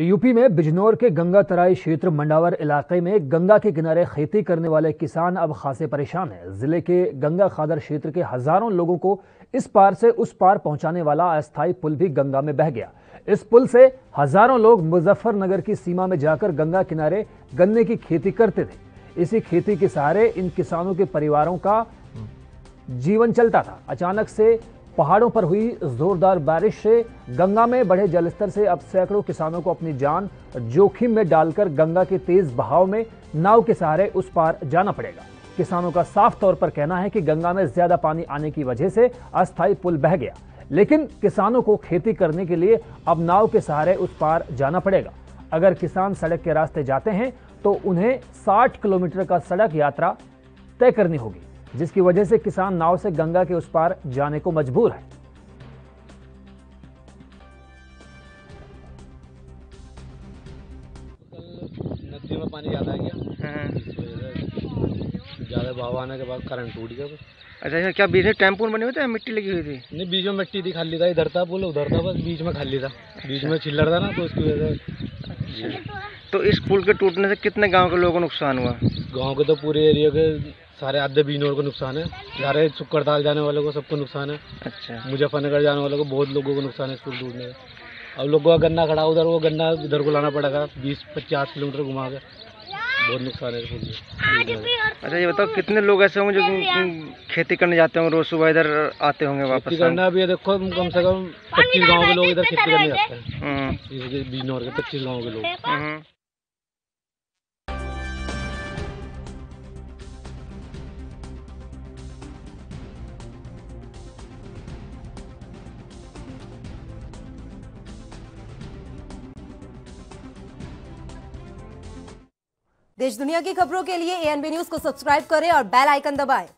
UP में बिजनौर के गंगा तराई क्षेत्र मंडावर इलाके में गंगा के किनारे खेती करने वाले किसान अब खासे परेशान हैं। जिले के गंगा खादर क्षेत्र के हजारों लोगों को इस पार से उस पार पहुंचाने वाला अस्थायी पुल भी गंगा में बह गया। इस पुल से हजारों लोग मुजफ्फरनगर की सीमा में जाकर गंगा किनारे गन्ने की खेती करते थे। इसी खेती के सहारे इन किसानों के परिवारों का जीवन चलता था। अचानक से पहाड़ों पर हुई जोरदार बारिश से गंगा में बढ़े जलस्तर से अब सैकड़ों किसानों को अपनी जान जोखिम में डालकर गंगा के तेज बहाव में नाव के सहारे उस पार जाना पड़ेगा। किसानों का साफ तौर पर कहना है कि गंगा में ज्यादा पानी आने की वजह से अस्थायी पुल बह गया, लेकिन किसानों को खेती करने के लिए अब नाव के सहारे उस पार जाना पड़ेगा। अगर किसान सड़क के रास्ते जाते हैं तो उन्हें 60 किलोमीटर का सड़क यात्रा तय करनी होगी, जिसकी वजह से किसान नाव से गंगा के उस पार जाने को मजबूर है। कल नदी में पानी ज्यादा आ गया, ज्यादा बहाव आने के बाद करंट टूट गया। अच्छा, क्या बीच में टेम्पू बने हुए थे? मिट्टी लगी हुई थी? नहीं, बीच में मिट्टी थी, खाली था। इधर था बोलो, उधर था, बस बीच में खाली था। बीच में छिल्लर था ना, तो उसकी वजह से। तो इस पुल के टूटने से कितने गाँव के लोगों को नुकसान हुआ? गाँव के तो पूरे एरिया के सारे आधे बिजनौर को नुकसान है, सारे सुक्कड़ताल जाने वालों को सबको नुकसान है। अच्छा, मुजफ्फरनगर जाने वालों को बहुत लोगों को नुकसान है स्कूल टूटने का। अब लोगों का गन्ना खड़ा उधर, वो गन्ना इधर को लाना पड़ेगा 20-50 किलोमीटर घुमा के, बहुत नुकसान है स्कूल। अच्छा, ये बताओ कितने लोग ऐसे होंगे जो खेती करने जाते होंगे, रोज सुबह इधर आते होंगे वापस? खेती करना अभी देखो, कम से कम 25 गाँव के लोग इधर खेती करने जाते हैं, बिजनौर के 25 गाँव के लोग। देश दुनिया की खबरों के लिए ANB न्यूज़ को सब्सक्राइब करें और बेल आइकन दबाएं।